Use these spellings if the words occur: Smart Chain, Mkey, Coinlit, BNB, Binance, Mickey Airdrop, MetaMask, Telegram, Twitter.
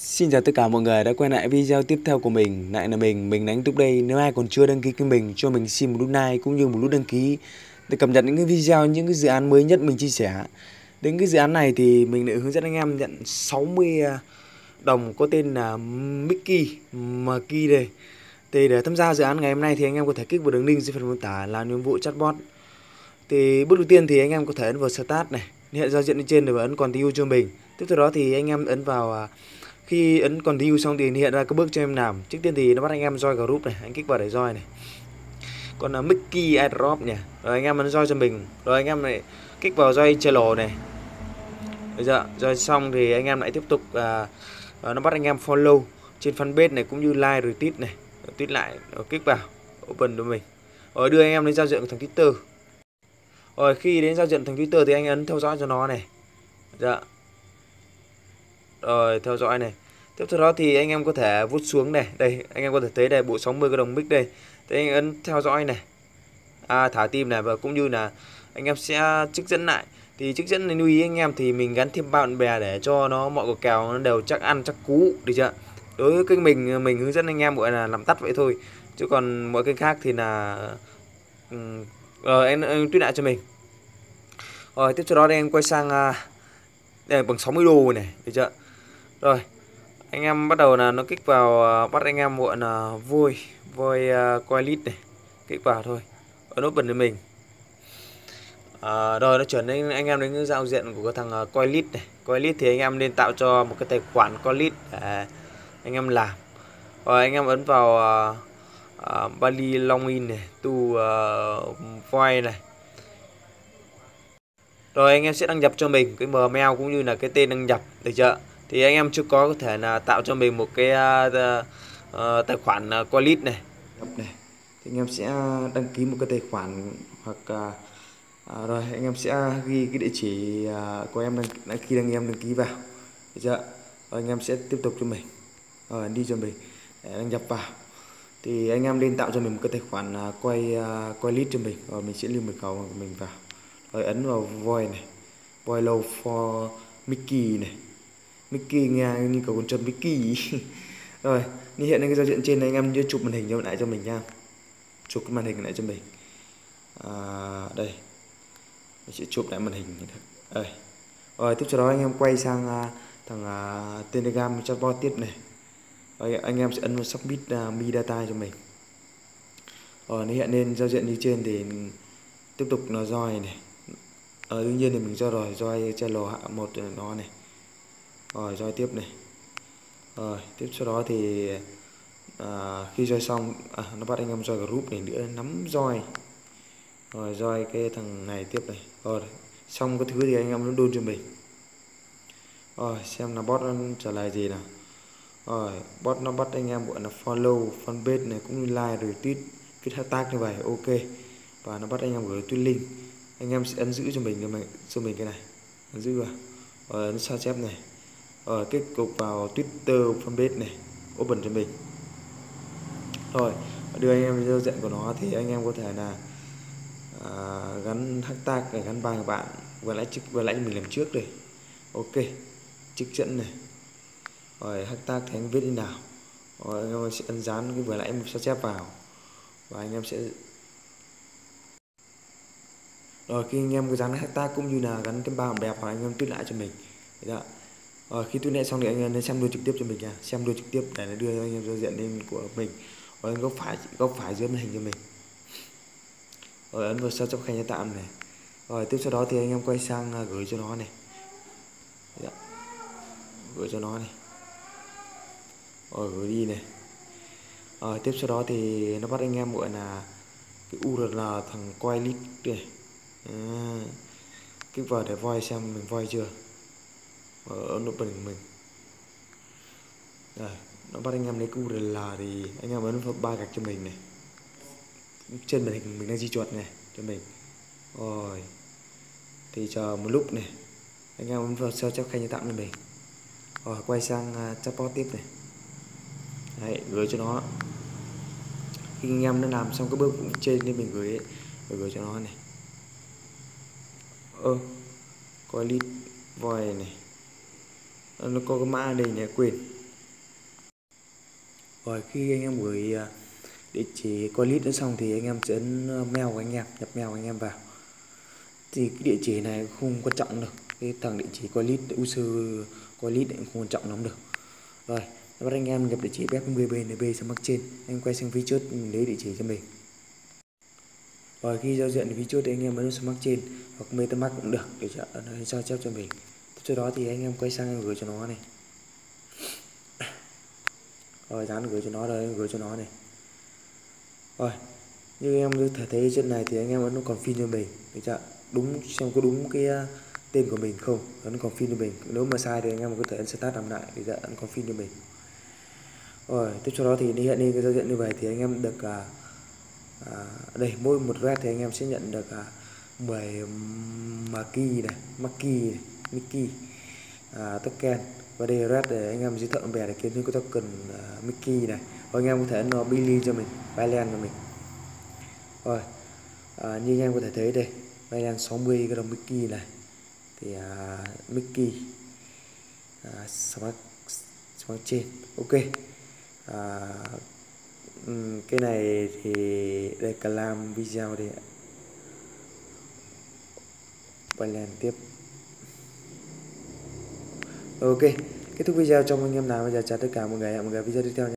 Xin chào tất cả mọi người đã quay lại video tiếp theo của mình. Lại là mình đánh Túc đây. Nếu ai còn chưa đăng ký kênh mình, cho mình xin một nút like cũng như một nút đăng ký để cập nhật những cái video, những cái dự án mới nhất mình chia sẻ. Đến cái dự án này thì mình lại hướng dẫn anh em nhận 60 đồng có tên là Mkey đây. Thì để tham gia dự án ngày hôm nay thì anh em có thể kích vào đường link dưới phần mô tả là nhiệm vụ chatbot. Thì bước đầu tiên thì anh em có thể ấn vào Start này, hiện giao diện lên trên và ấn Continue cho mình. Tiếp theo đó thì anh em ấn vào, khi ấn Continue xong thì hiện ra các bước cho em làm. Trước tiên thì nó bắt anh em join group này, anh kích vào để join này. Còn là Mickey Airdrop nhỉ. Rồi anh em ấn join cho mình. Rồi anh em lại kích vào join channel này. Bây giờ join xong thì anh em lại tiếp tục nó bắt anh em follow trên fanpage này cũng như like rồi tweet này. Rồi tweet lại, rồi kích vào open cho mình. Rồi đưa anh em đến giao diện của thằng Twitter. Rồi khi đến giao diện thằng Twitter thì anh ấn theo dõi cho nó này. Dạ. Rồi theo dõi này. Tiếp theo đó thì anh em có thể vút xuống này. Đây anh em có thể thấy đây bộ 60 cái đồng mic đây. Thì anh ấn theo dõi này, thả tim này, và cũng như là anh em sẽ trích dẫn lại. Thì trích dẫn này lưu ý anh em thì mình gắn thêm bạn bè để cho nó mọi cuộc kèo nó đều chắc ăn chắc cú, được chưa? Đối với kênh mình hướng dẫn anh em gọi là làm tắt vậy thôi. Chứ còn mọi kênh khác thì là anh tuyên lại cho mình. Rồi tiếp theo đó thì em quay sang đây bằng 60 đô này, được chưa? Rồi anh em bắt đầu là nó kích vào, bắt anh em gọi là vôi Coinlit này, kích vào thôi, ở nút bẩn cho mình. Rồi nó chuyển đến anh em đến cái giao diện của cái thằng Coinlit này. Coinlit thì anh em nên tạo cho một cái tài khoản Coinlit để anh em làm. Rồi anh em ấn vào Bali Login này, to Void này. Rồi anh em sẽ đăng nhập cho mình cái mail cũng như là cái tên đăng nhập, được chưa? Thì anh em chưa có thể là tạo cho mình một cái tài khoản Coinlit này. Thì anh em sẽ đăng ký một cái tài khoản hoặc rồi anh em sẽ ghi cái địa chỉ của em đăng ký vào, được chưa? Rồi anh em sẽ tiếp tục cho mình, rồi đi cho mình để đăng nhập vào. Thì anh em nên tạo cho mình một cái tài khoản Coinlit cho mình, rồi mình sẽ lưu mật khẩu của mình vào. Rồi ấn vào void này, void low for Mickey này. Mickey nghe như cầu con chân Mickey. Rồi như hiện lên cái giao diện trên này, anh em như chụp màn hình cho lại cho mình nha, chụp cái màn hình lại cho mình. Đây mình sẽ chụp lại màn hình đây. Rồi tiếp theo đó anh em quay sang thằng Telegram chatbot tiếp này. Rồi anh em sẽ ấn vào submit mi data cho mình. Rồi nó hiện lên giao diện như trên thì tiếp tục nó join này. Đương nhiên thì mình cho rồi join channel hạ một nó này. Rồi join tiếp này. Rồi tiếp sau đó thì khi join xong nó bắt anh em join group này nữa, nắm join. Rồi join cái thằng này tiếp này. Rồi xong cái thứ thì anh em nó đôn cho mình. Rồi xem là bot nó trả lời gì nào. Rồi bot nó bắt anh em gọi là follow fanpage này cũng như like rồi tweet viết hashtag như vậy, ok. Và nó bắt anh em gửi tweet link. Anh em sẽ ấn giữ cho mình cái này, ấn giữ vào. Rồi ấn sao chép này. Rồi kết cục vào Twitter fanpage này, open cho mình. Rồi đưa anh em giao diện của nó thì anh em có thể là gắn hashtag này, gắn bài của bạn vừa nãy mình làm trước rồi, ok. Trích dẫn này. Rồi hashtag thì anh viết như nào. Rồi anh em sẽ ấn dán cái vừa nãy mình sao chép vào và anh em sẽ. Rồi khi anh em có dán hashtag cũng như là gắn cái ba hồng đẹp hoặc anh em tweet lại cho mình. Đấy ạ. Rồi khi tweet lại xong thì anh em xem luôn trực tiếp cho mình nha, xem luôn trực tiếp để nó đưa anh em giao diện lên của mình. Rồi anh góc phải dưới màn hình cho mình. Rồi ấn vào sao chép khen cho tạm này. Rồi tiếp sau đó thì anh em quay sang gửi cho nó này. Đấy ạ. Gửi cho nó này. Rồi gửi đi này. Rồi tiếp sau đó thì nó bắt anh em gọi là cái URL thằng Coinlit này. Kích vào để voi xem mình voi chưa, ở nút bình của mình. Rồi nó bắt anh em lấy URL thì anh em ấn vào ba gạch cho mình này, trên màn hình mình đang di chuột này cho mình. Rồi thì chờ một lúc này anh em ấn vào sao chép khen như tạm cho mình. Rồi quay sang chatbot tiếp này. Đấy, gửi cho nó. Khi anh em đã làm xong các bước cũng trên nên mình gửi cho nó này. Coinlit void này, nó có cái mã đây nhé, quên Rồi khi anh em gửi địa chỉ Coinlit đã xong thì anh em sẽ ấn mail của anh em, nhập mail của anh em vào. Thì cái địa chỉ này không quan trọng được, cái thằng địa chỉ Coinlit user Coinlit cũng không quan trọng lắm được. Rồi bắt anh em nhập địa chỉ web BNB Smart Chain, anh quay sang feature lấy địa chỉ cho mình. Rồi khi giao diện feature thì anh em ấn Smart Chain hoặc MetaMask cũng được để sao chép cho mình. Sau đó thì anh em quay sang em gửi cho nó này. Rồi dán gửi cho nó rồi, em gửi cho nó này. Rồi như em có thể thấy trên này thì anh em ấn confirm cho mình, được chưa? Đúng, xem có đúng cái tên của mình không, ấn confirm cho mình. Nếu mà sai thì anh em có thể ấn start làm lại, được chưa? Ấn confirm cho mình. Rồi tiếp sau đó thì hiện lên cái giao diện như vậy thì anh em được đây mỗi một red thì anh em sẽ nhận được 10 Mkey này, Mickey token, và đây red để anh em giới thiệu bạn bè để kiếm thêm cái token Mickey này. Rồi anh em có thể nó Billy cho mình, Binance cho mình. Rồi như anh em có thể thấy đây, Binance 60 cái đồng Mickey này thì Mickey Smart Chain. Ok, cái này thì đây cả làm video đi Binance tiếp. Ok, kết thúc video trong anh em nào bây giờ. Chào tất cả mọi người, hẹn mọi người video tiếp theo nhé.